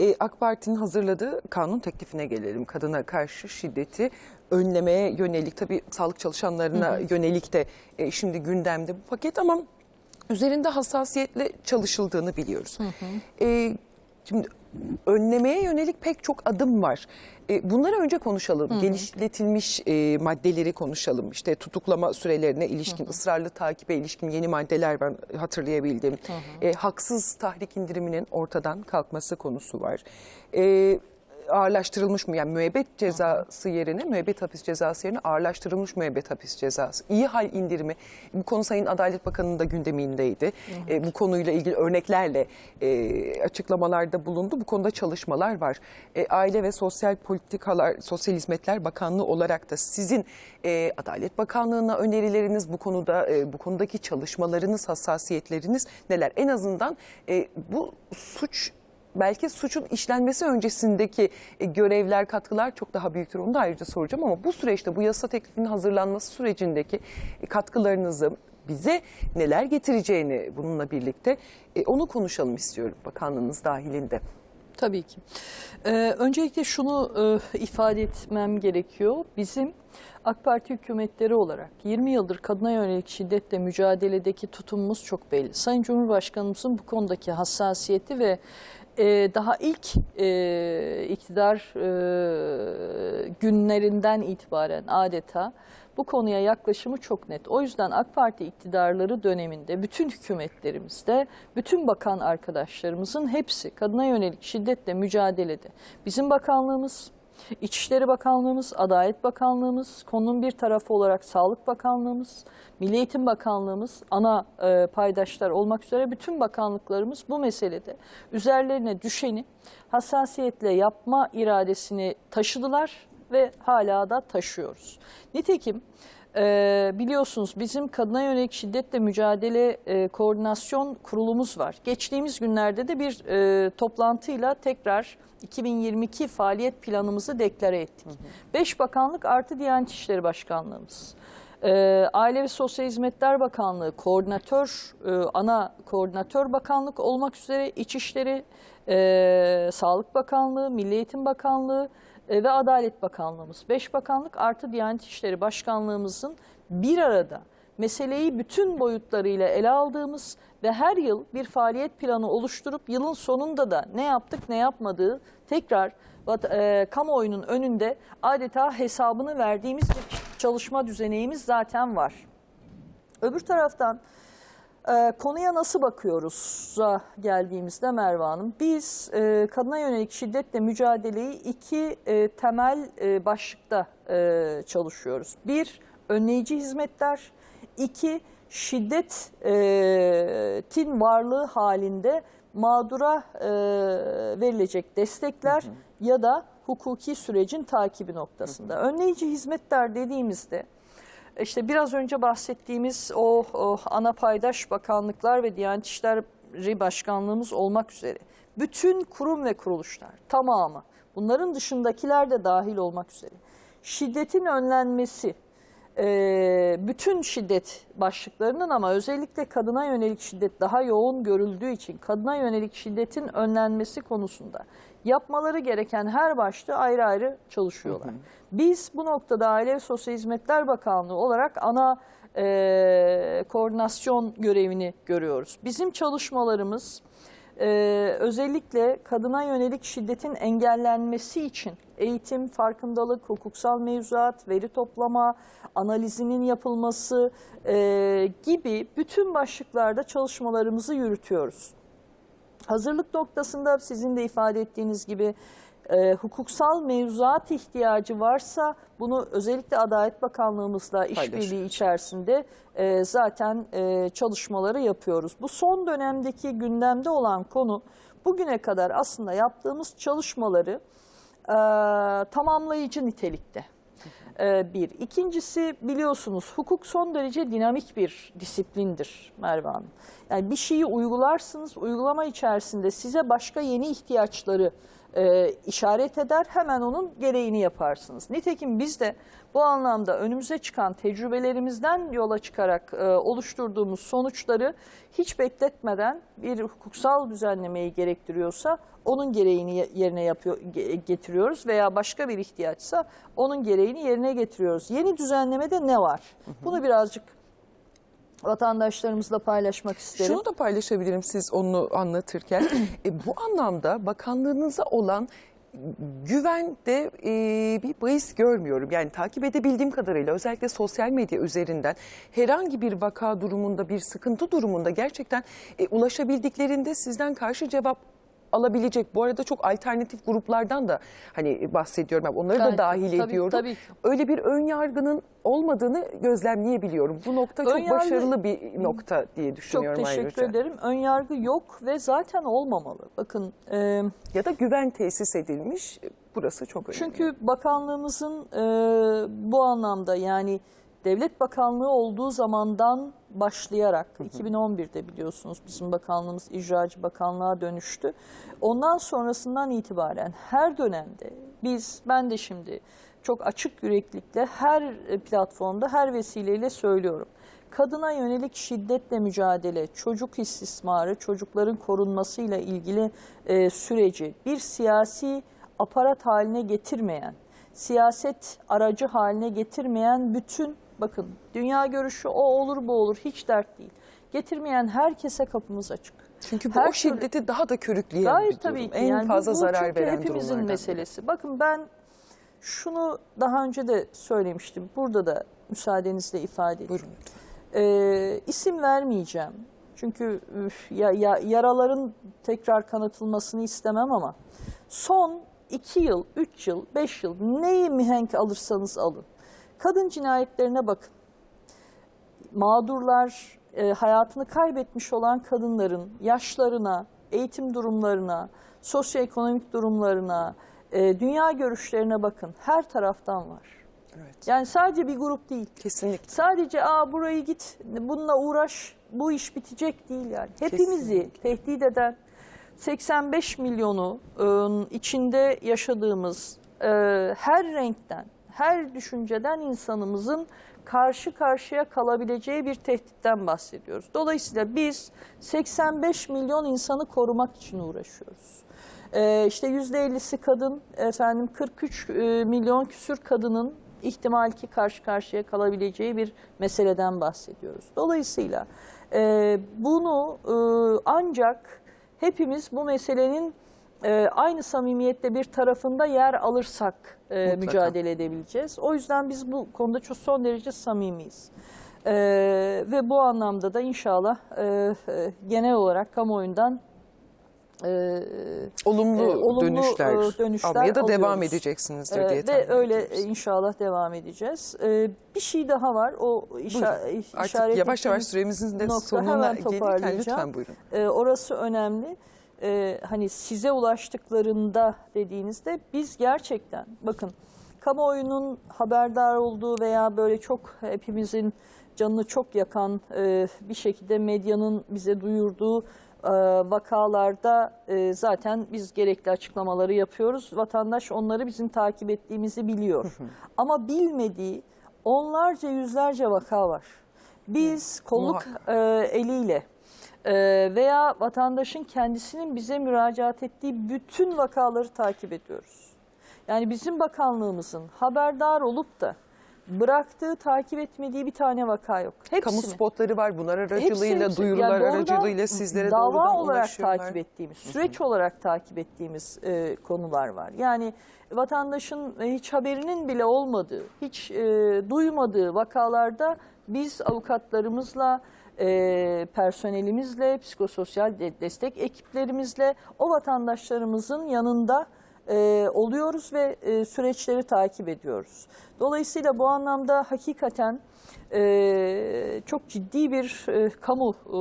e, AK Parti'nin hazırladığı kanun teklifine gelelim. Kadına karşı şiddeti önlemeye yönelik, tabii sağlık çalışanlarına Hı-hı. yönelik de e, şimdi gündemde bu paket ama üzerinde hassasiyetle çalışıldığını biliyoruz. E, şimdi önlemeye yönelik pek çok adım var. E, bunları önce konuşalım. Hı-hı. Genişletilmiş e, maddeleri konuşalım. İşte tutuklama sürelerine ilişkin, Hı-hı. ısrarlı takibe ilişkin yeni maddeler ben hatırlayabildim. E, haksız tahrik indiriminin ortadan kalkması konusu var. E, ağırlaştırılmış mı? Yani müebbet cezası yerine, müebbet hapis cezası yerine ağırlaştırılmış müebbet hapis cezası. İyi hal indirimi. Bu konu Sayın Adalet Bakanı'nın da gündemindeydi. Hı hı. E, bu konuyla ilgili örneklerle e, açıklamalarda bulundu. Bu konuda çalışmalar var. E, Aile ve Sosyal Politikalar, Sosyal Hizmetler Bakanlığı olarak da sizin e, Adalet Bakanlığı'na önerileriniz, bu konuda e, bu konudaki çalışmalarınız, hassasiyetleriniz neler? En azından e, bu suç belki suçun işlenmesi öncesindeki görevler, katkılar çok daha büyüktür. Onu da ayrıca soracağım ama bu süreçte, bu yasa teklifinin hazırlanması sürecindeki katkılarınızı, bize neler getireceğini bununla birlikte onu konuşalım istiyorum bakanlığınız dahilinde. Tabii ki. Ee, öncelikle şunu e, ifade etmem gerekiyor. Bizim AK Parti hükümetleri olarak yirmi yıldır kadına yönelik şiddetle mücadeledeki tutumumuz çok belli. Sayın Cumhurbaşkanımızın bu konudaki hassasiyeti ve Ee, daha ilk e, iktidar e, günlerinden itibaren adeta bu konuya yaklaşımı çok net. O yüzden AK Parti iktidarları döneminde bütün hükümetlerimizde, bütün bakan arkadaşlarımızın hepsi kadına yönelik şiddetle mücadelede. Bizim bakanlığımız, İçişleri Bakanlığımız, Adalet Bakanlığımız, konunun bir tarafı olarak Sağlık Bakanlığımız, Milli Eğitim Bakanlığımız, ana e, paydaşlar olmak üzere bütün bakanlıklarımız bu meselede üzerlerine düşeni hassasiyetle yapma iradesini taşıdılar ve hala da taşıyoruz. Nitekim e, biliyorsunuz bizim kadına yönelik şiddetle mücadele e, koordinasyon kurulumuz var. Geçtiğimiz günlerde de bir e, toplantıyla tekrar iki bin yirmi iki faaliyet planımızı deklare ettik. Hı hı. Beş bakanlık artı Diyanet İşleri Başkanlığımız, e, Aile ve Sosyal Hizmetler Bakanlığı, koordinatör, e, ana koordinatör bakanlık olmak üzere İçişleri, e, Sağlık Bakanlığı, Milli Eğitim Bakanlığı e, ve Adalet Bakanlığımız. Beş bakanlık artı Diyanet İşleri Başkanlığımızın bir arada meseleyi bütün boyutlarıyla ele aldığımız ve her yıl bir faaliyet planı oluşturup yılın sonunda da ne yaptık ne yapmadığı tekrar e, kamuoyunun önünde adeta hesabını verdiğimiz bir çalışma düzenimiz zaten var. Öbür taraftan Ee, konuya nasıl bakıyoruz'a geldiğimizde Merve Hanım, biz e, kadına yönelik şiddetle mücadeleyi iki e, temel e, başlıkta e, çalışıyoruz. Bir, önleyici hizmetler. İki, şiddetin varlığı halinde mağdura e, verilecek destekler, hı hı, ya da hukuki sürecin takibi noktasında. Hı hı. Önleyici hizmetler dediğimizde, İşte biraz önce bahsettiğimiz o, o ana paydaş bakanlıklar ve Diyanet İşleri Başkanlığımız olmak üzere bütün kurum ve kuruluşlar tamamı, bunların dışındakiler de dahil olmak üzere şiddetin önlenmesi, e, bütün şiddet başlıklarının ama özellikle kadına yönelik şiddet daha yoğun görüldüğü için kadına yönelik şiddetin önlenmesi konusunda yapmaları gereken her başta ayrı ayrı çalışıyorlar. Hı hı. Biz bu noktada Aile ve Sosyal Hizmetler Bakanlığı olarak ana e, koordinasyon görevini görüyoruz. Bizim çalışmalarımız e, özellikle kadına yönelik şiddetin engellenmesi için eğitim, farkındalık, hukuksal mevzuat, veri toplama, analizinin yapılması e, gibi bütün başlıklarda çalışmalarımızı yürütüyoruz. Hazırlık noktasında sizin de ifade ettiğiniz gibi e, hukuksal mevzuat ihtiyacı varsa bunu özellikle Adalet Bakanlığımızla işbirliği içerisinde e, zaten e, çalışmaları yapıyoruz. Bu son dönemdeki gündemde olan konu, bugüne kadar aslında yaptığımız çalışmaları e, tamamlayıcı nitelikte. E, bir. İkincisi, biliyorsunuz hukuk son derece dinamik bir disiplindir Merve Hanım. Yani bir şeyi uygularsınız, uygulama içerisinde size başka yeni ihtiyaçları e, işaret eder, hemen onun gereğini yaparsınız. Nitekim biz de bu anlamda önümüze çıkan tecrübelerimizden yola çıkarak e, oluşturduğumuz sonuçları hiç bekletmeden bir hukuksal düzenlemeyi gerektiriyorsa onun gereğini yerine yapıyor, getiriyoruz veya başka bir ihtiyaçsa onun gereğini yerine getiriyoruz. Yeni düzenlemede ne var? Bunu birazcık vatandaşlarımızla paylaşmak isterim. Şunu da paylaşabilirim siz onu anlatırken. e, bu anlamda bakanlığınıza olan güvende e, bir bahis görmüyorum. Yani takip edebildiğim kadarıyla özellikle sosyal medya üzerinden herhangi bir vaka durumunda, bir sıkıntı durumunda gerçekten e, ulaşabildiklerinde sizden karşı cevap alabilecek. Bu arada çok alternatif gruplardan da hani bahsediyorum. Yani onları yani, da dahil tabii, ediyorum. Tabii. Öyle bir ön yargının olmadığını gözlemleyebiliyorum. Bu nokta ön çok yargı, başarılı bir nokta diye düşünüyorum ayrıca. Çok teşekkür ayrıca. ederim. Ön yargı yok ve zaten olmamalı. Bakın e, ya da güven tesis edilmiş. Burası çok önemli. Çünkü bakanlığımızın e, bu anlamda yani Devlet Bakanlığı olduğu zamandan başlayarak, iki bin on bir'de biliyorsunuz bizim bakanlığımız icracı bakanlığa dönüştü. Ondan sonrasından itibaren her dönemde biz, ben de şimdi çok açık yüreklilikle her platformda, her vesileyle söylüyorum. Kadına yönelik şiddetle mücadele, çocuk istismarı, çocukların korunmasıyla ilgili e, süreci bir siyasi aparat haline getirmeyen, siyaset aracı haline getirmeyen bütün, bakın dünya görüşü o olur bu olur hiç dert değil. Getirmeyen herkese kapımız açık. Çünkü bu Her o şiddeti türlü, daha da körükleyen gayet bir durum. Tabii ki. En yani fazla bu, bu zarar veren hepimizin meselesi. Biri. Bakın ben şunu daha önce de söylemiştim. Burada da müsaadenizle ifade edeyim. Buyurun. Ee, isim vermeyeceğim. Çünkü üf, ya, ya, yaraların tekrar kanatılmasını istemem ama son iki yıl, üç yıl, beş yıl neyi mihenk alırsanız alın. Kadın cinayetlerine bakın. Mağdurlar, e, hayatını kaybetmiş olan kadınların yaşlarına, eğitim durumlarına, sosyoekonomik durumlarına, e, dünya görüşlerine bakın. Her taraftan var. Evet. Yani sadece bir grup değil. Kesinlikle. Sadece aa burayı git, bununla uğraş, bu iş bitecek değil yani. Hepimizi Kesinlikle. tehdit eden seksen beş milyonu e, içinde yaşadığımız e, her renkten, her düşünceden insanımızın karşı karşıya kalabileceği bir tehditten bahsediyoruz. Dolayısıyla biz seksen beş milyon insanı korumak için uğraşıyoruz. Ee, işte yüzde ellisi kadın, efendim kırk üç milyon küsür kadının ihtimal ki karşı karşıya kalabileceği bir meseleden bahsediyoruz. Dolayısıyla e, bunu e, ancak hepimiz bu meselenin Ee, aynı samimiyette bir tarafında yer alırsak e, mücadele edebileceğiz. O yüzden biz bu konuda çok son derece samimiyiz. Ee, E, ve bu anlamda da inşallah e, genel olarak kamuoyundan e, olumlu, e, olumlu dönüşler, dönüşler almaya da alıyoruz. Devam edeceksinizdir e, diye tahmin ediyoruz. Ve öyle ediyoruz. İnşallah devam edeceğiz. E, bir şey daha var. O işa buyurun. Artık yavaş yavaş süremizin de sonuna gelirken lütfen buyurun. E, orası önemli. E, hani size ulaştıklarında dediğinizde biz gerçekten bakın kamuoyunun haberdar olduğu veya böyle çok hepimizin canını çok yakan e, bir şekilde medyanın bize duyurduğu e, vakalarda e, zaten biz gerekli açıklamaları yapıyoruz. Vatandaş onları bizim takip ettiğimizi biliyor. Ama bilmediği onlarca yüzlerce vaka var. Biz kolluk e, eliyle e, veya vatandaşın kendisinin bize müracaat ettiği bütün vakaları takip ediyoruz. Yani bizim bakanlığımızın haberdar olup da bıraktığı, takip etmediği bir tane vaka yok. Hepsini. Kamu spotları var bunlar aracılığıyla, hepsi, duyurular yani aracılığıyla sizlere dava doğrudan olarak ulaşıyorlar. Takip ettiğimiz, süreç olarak takip ettiğimiz e, konular var. Yani vatandaşın hiç haberinin bile olmadığı, hiç e, duymadığı vakalarda biz avukatlarımızla, E, personelimizle, psikososyal destek ekiplerimizle o vatandaşlarımızın yanında E, oluyoruz ve e, süreçleri takip ediyoruz. Dolayısıyla bu anlamda hakikaten e, çok ciddi bir e, kamu e,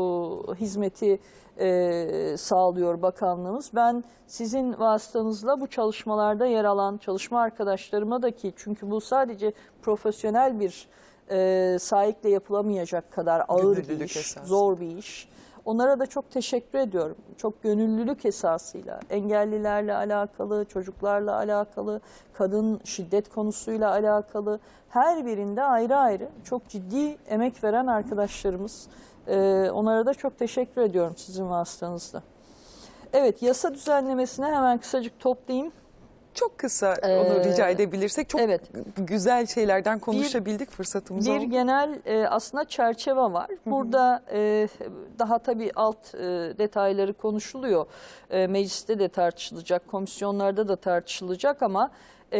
hizmeti e, sağlıyor bakanlığımız. Ben sizin vasıtanızla bu çalışmalarda yer alan çalışma arkadaşlarıma da ki çünkü bu sadece profesyonel bir e, sahikle yapılamayacak kadar ağır bir iş, esas. zor bir iş. Onlara da çok teşekkür ediyorum. Çok gönüllülük esasıyla, engellilerle alakalı, çocuklarla alakalı, kadın şiddet konusuyla alakalı her birinde ayrı ayrı çok ciddi emek veren arkadaşlarımız. Ee, onlara da çok teşekkür ediyorum sizin vasıtanızla. Evet, yasa düzenlemesine hemen kısacık toplayayım. Çok kısa onu ee, rica edebilirsek çok evet. güzel şeylerden konuşabildik, bir, fırsatımız bir oldu. Bir genel e, aslında çerçeve var. Burada e, daha tabii alt e, detayları konuşuluyor. E, mecliste de tartışılacak, komisyonlarda da tartışılacak ama e,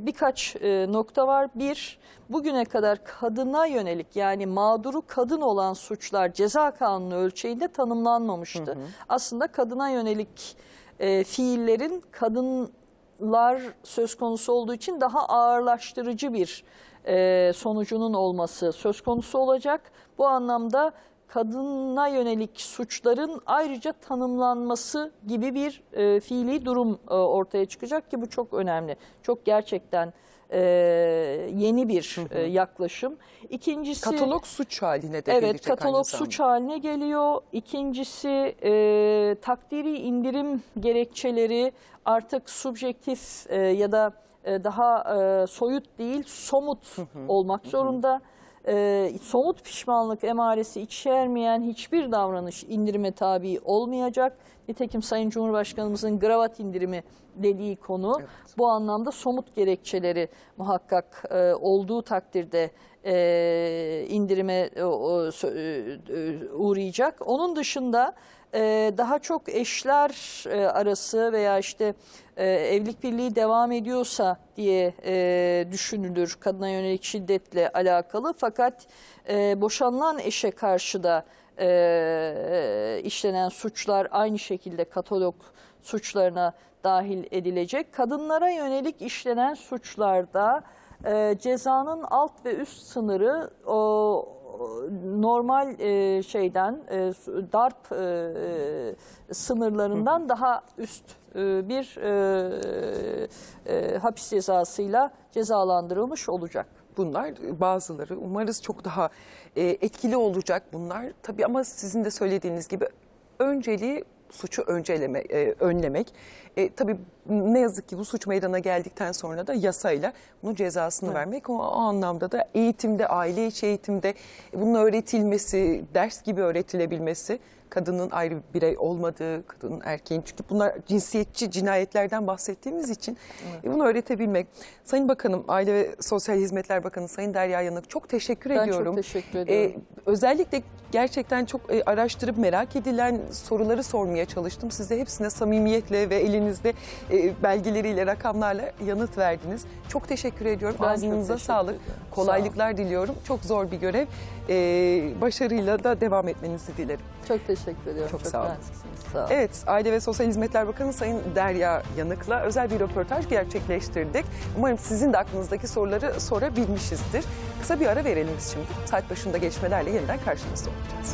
birkaç e, nokta var. Bir, bugüne kadar kadına yönelik yani mağduru kadın olan suçlar ceza kanunu ölçeğinde tanımlanmamıştı. Hı hı. Aslında kadına yönelik e, fiillerin kadın lar söz konusu olduğu için daha ağırlaştırıcı bir e, sonucunun olması söz konusu olacak. Bu anlamda kadına yönelik suçların ayrıca tanımlanması gibi bir e, fiili durum e, ortaya çıkacak ki bu çok önemli. Çok gerçekten e, yeni bir hı hı. E, yaklaşım. İkincisi katalog suç haline de evet, gelecek. Evet, katalog suç haline geliyor. İkincisi e, takdiri indirim gerekçeleri artık subjektif e, ya da e, daha e, soyut değil, somut hı hı. olmak hı hı. zorunda. E, somut pişmanlık emaresi içermeyen hiçbir davranış indirime tabi olmayacak. Nitekim Sayın Cumhurbaşkanımızın gravat indirimi dediği konu evet. bu anlamda somut gerekçeleri muhakkak e, olduğu takdirde e, indirime e, e, uğrayacak. Onun dışında e, daha çok eşler e, arası veya işte e, evlilik birliği devam ediyorsa diye e, düşünülür kadına yönelik şiddetle alakalı. Fakat e, boşanılan eşe karşı da e, işlenen suçlar aynı şekilde katalog suçlarına dahil edilecek. Kadınlara yönelik işlenen suçlarda e, cezanın alt ve üst sınırı o, normal e, şeyden e, darp e, sınırlarından daha üst e, bir e, e, hapis cezasıyla cezalandırılmış olacak. Bunlar bazıları umarız çok daha e, etkili olacak bunlar. Tabii ama sizin de söylediğiniz gibi önceliği suçu önceleme, e, önlemek. E, tabii ne yazık ki bu suç meydana geldikten sonra da yasayla bunun cezasını evet. vermek. O, o anlamda da eğitimde, aile içi eğitimde bunun öğretilmesi, ders gibi öğretilebilmesi, kadının ayrı bir birey olmadığı, kadının erkeğin. Çünkü bunlar cinsiyetçi cinayetlerden bahsettiğimiz için evet. e, bunu öğretebilmek. Sayın Bakanım, Aile ve Sosyal Hizmetler Bakanı Sayın Derya Yanık çok teşekkür ben ediyorum. Ben çok teşekkür ediyorum. E, özellikle gerçekten çok e, araştırıp merak edilen soruları sormaya anlatmaya çalıştım. Siz de hepsine samimiyetle ve elinizde e, belgeleriyle, rakamlarla yanıt verdiniz. Çok teşekkür ediyorum. Ağzınıza sağlık. Kolaylıklar diliyorum. Çok zor bir görev. E, başarıyla da devam etmenizi dilerim. Çok teşekkür ediyorum. Çok, çok sağ olun. Sağ olun. Evet, Aile ve Sosyal Hizmetler Bakanı Sayın Derya Yanık'la özel bir röportaj gerçekleştirdik. Umarım sizin de aklınızdaki soruları sorabilmişizdir. Kısa bir ara verelim şimdi. Saat başında gelişmelerle yeniden karşınızda olacağız.